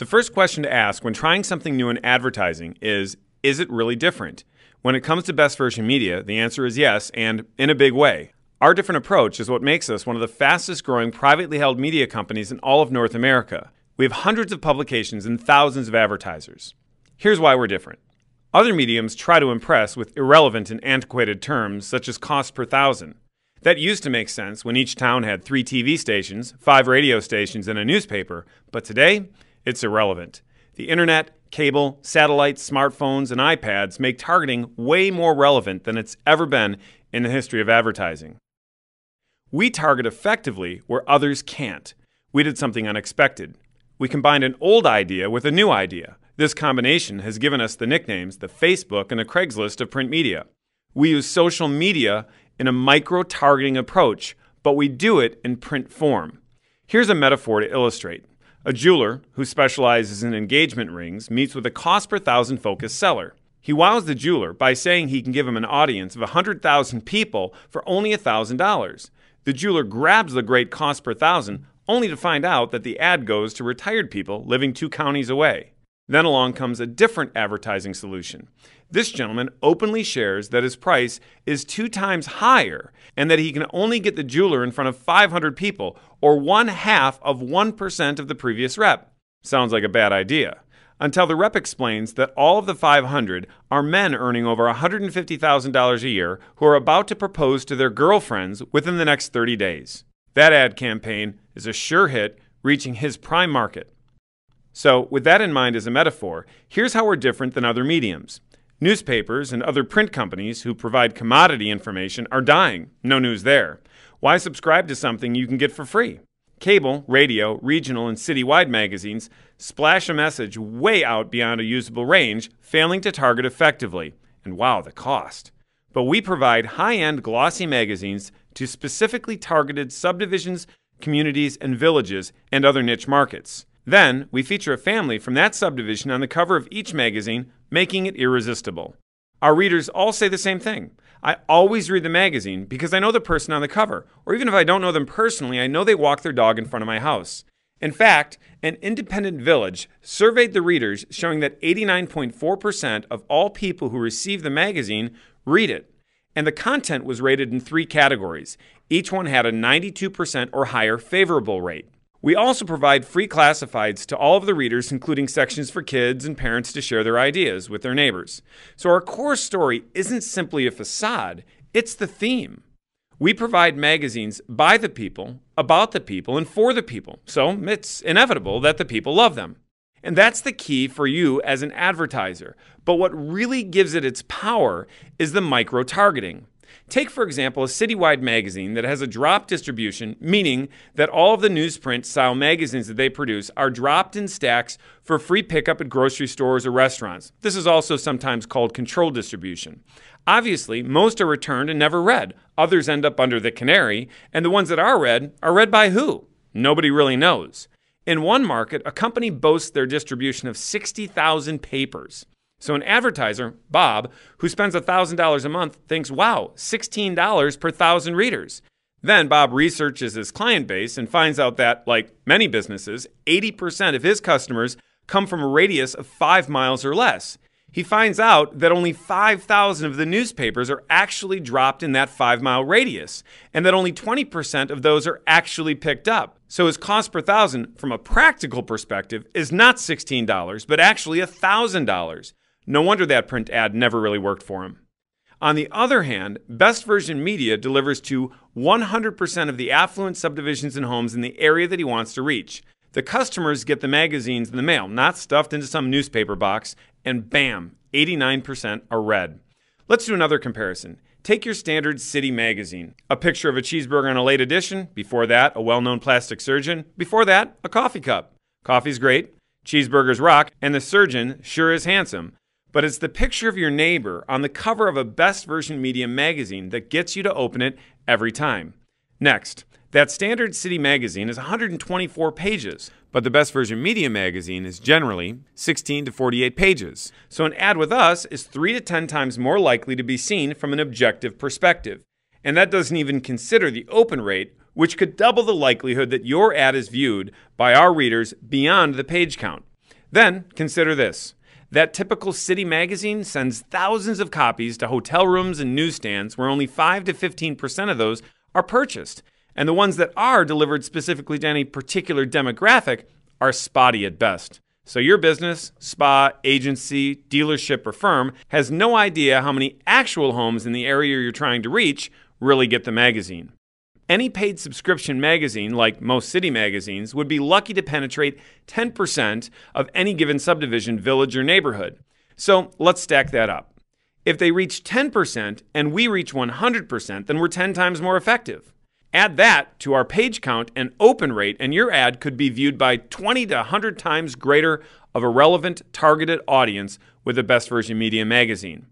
The first question to ask when trying something new in advertising is it really different? When it comes to Best Version Media, the answer is yes, and in a big way. Our different approach is what makes us one of the fastest growing privately held media companies in all of North America. We have hundreds of publications and thousands of advertisers. Here's why we're different. Other mediums try to impress with irrelevant and antiquated terms such as cost per thousand. That used to make sense when each town had 3 TV stations, 5 radio stations, and a newspaper, but today, it's irrelevant. The internet, cable, satellites, smartphones, and iPads make targeting way more relevant than it's ever been in the history of advertising. We target effectively where others can't. We did something unexpected. We combined an old idea with a new idea. This combination has given us the nicknames the Facebook and the Craigslist of print media. We use social media in a micro-targeting approach, but we do it in print form. Here's a metaphor to illustrate. A jeweler who specializes in engagement rings meets with a cost per thousand focused seller. He wows the jeweler by saying he can give him an audience of 100,000 people for only $1,000. The jeweler grabs the great cost per thousand, only to find out that the ad goes to retired people living 2 counties away. Then along comes a different advertising solution. This gentleman openly shares that his price is 2 times higher and that he can only get the jeweler in front of 500 people, or 1/2 of 1% of the previous rep. Sounds like a bad idea. Until the rep explains that all of the 500 are men earning over $150,000 a year who are about to propose to their girlfriends within the next 30 days. That ad campaign is a sure hit, reaching his prime market. So, with that in mind as a metaphor, here's how we're different than other mediums. Newspapers and other print companies who provide commodity information are dying. No news there. Why subscribe to something you can get for free? Cable, radio, regional, and citywide magazines splash a message way out beyond a usable range, failing to target effectively. And wow, the cost. But we provide high-end glossy magazines to specifically targeted subdivisions, communities, and villages, and other niche markets. Then, we feature a family from that subdivision on the cover of each magazine, making it irresistible. Our readers all say the same thing. I always read the magazine because I know the person on the cover, or even if I don't know them personally, I know they walk their dog in front of my house. In fact, an independent village surveyed the readers, showing that 89.4% of all people who receive the magazine read it. And the content was rated in 3 categories. Each one had a 92% or higher favorable rate. We also provide free classifieds to all of the readers, including sections for kids and parents to share their ideas with their neighbors. So our core story isn't simply a facade, it's the theme. We provide magazines by the people, about the people, and for the people, so it's inevitable that the people love them. And that's the key for you as an advertiser. But what really gives it its power is the micro-targeting. Take, for example, a citywide magazine that has a drop distribution, meaning that all of the newsprint-style magazines that they produce are dropped in stacks for free pickup at grocery stores or restaurants. This is also sometimes called controlled distribution. Obviously, most are returned and never read. Others end up under the canary, and the ones that are read by who? Nobody really knows. In one market, a company boasts their distribution of 60,000 papers. So an advertiser, Bob, who spends $1,000 a month, thinks, wow, $16 per 1,000 readers. Then Bob researches his client base and finds out that, like many businesses, 80% of his customers come from a radius of 5 miles or less. He finds out that only 5,000 of the newspapers are actually dropped in that 5-mile radius, and that only 20% of those are actually picked up. So his cost per thousand, from a practical perspective, is not $16, but actually $1,000. No wonder that print ad never really worked for him. On the other hand, Best Version Media delivers to 100% of the affluent subdivisions and homes in the area that he wants to reach. The customers get the magazines in the mail, not stuffed into some newspaper box, and bam, 89% are read. Let's do another comparison. Take your standard city magazine. A picture of a cheeseburger in a late edition, before that, a well-known plastic surgeon, before that, a coffee cup. Coffee's great, cheeseburgers rock, and the surgeon sure is handsome. But it's the picture of your neighbor on the cover of a Best Version Media magazine that gets you to open it every time. Next, that standard city magazine is 124 pages, but the Best Version Media magazine is generally 16 to 48 pages. So an ad with us is 3 to 10 times more likely to be seen from an objective perspective. And that doesn't even consider the open rate, which could double the likelihood that your ad is viewed by our readers beyond the page count. Then consider this. That typical city magazine sends thousands of copies to hotel rooms and newsstands where only 5 to 15% of those are purchased. And the ones that are delivered specifically to any particular demographic are spotty at best. So your business, spa, agency, dealership, or firm has no idea how many actual homes in the area you're trying to reach really get the magazine. Any paid subscription magazine, like most city magazines, would be lucky to penetrate 10% of any given subdivision, village, or neighborhood. So let's stack that up. If they reach 10% and we reach 100%, then we're 10 times more effective. Add that to our page count and open rate, and your ad could be viewed by 20 to 100 times greater of a relevant, targeted audience with the Best Version Media magazine.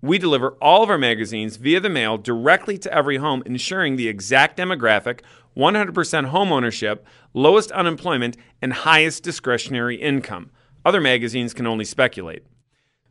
We deliver all of our magazines via the mail directly to every home, ensuring the exact demographic, 100% home ownership, lowest unemployment, and highest discretionary income. Other magazines can only speculate.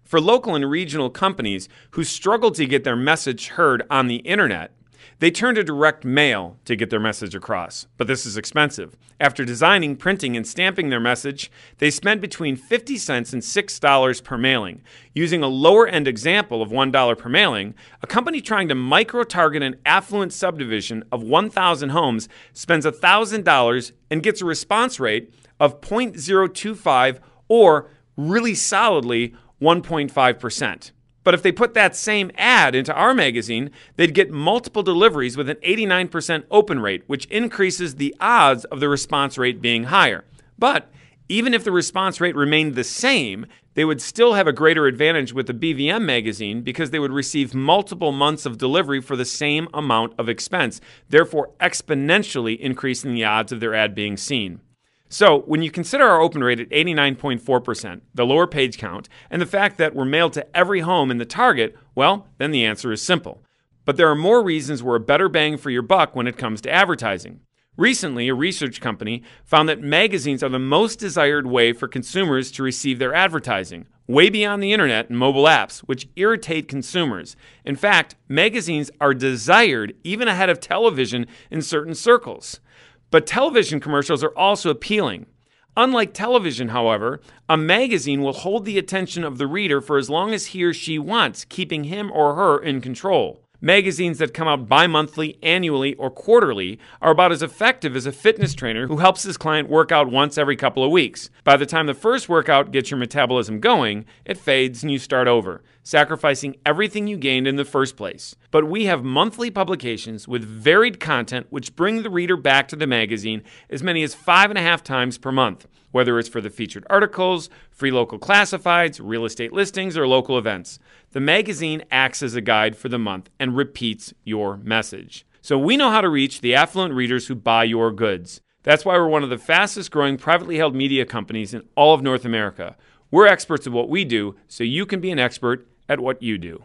For local and regional companies who struggle to get their message heard on the internet, they turn to direct mail to get their message across, but this is expensive. After designing, printing, and stamping their message, they spend between 50 cents and $6 per mailing. Using a lower-end example of $1 per mailing, a company trying to micro-target an affluent subdivision of 1,000 homes spends $1,000 and gets a response rate of 0.025 or, really solidly, 1.5%. But if they put that same ad into our magazine, they'd get multiple deliveries with an 89% open rate, which increases the odds of the response rate being higher. But even if the response rate remained the same, they would still have a greater advantage with the BVM magazine because they would receive multiple months of delivery for the same amount of expense, therefore exponentially increasing the odds of their ad being seen. So when you consider our open rate at 89.4%, the lower page count, and the fact that we're mailed to every home in the target, well, then the answer is simple. But there are more reasons we're a better bang for your buck when it comes to advertising. Recently, a research company found that magazines are the most desired way for consumers to receive their advertising, way beyond the internet and mobile apps, which irritate consumers. In fact, magazines are desired even ahead of television in certain circles. But television commercials are also appealing. Unlike television, however, a magazine will hold the attention of the reader for as long as he or she wants, keeping him or her in control. Magazines that come out bi-monthly, annually, or quarterly are about as effective as a fitness trainer who helps his client work out once every couple of weeks. By the time the first workout gets your metabolism going, it fades and you start over, sacrificing everything you gained in the first place. But we have monthly publications with varied content which bring the reader back to the magazine as many as 5.5 times per month, whether it's for the featured articles, free local classifieds, real estate listings, or local events. The magazine acts as a guide for the month and repeats your message. So we know how to reach the affluent readers who buy your goods. That's why we're one of the fastest growing privately held media companies in all of North America. We're experts at what we do, so you can be an expert at what you do.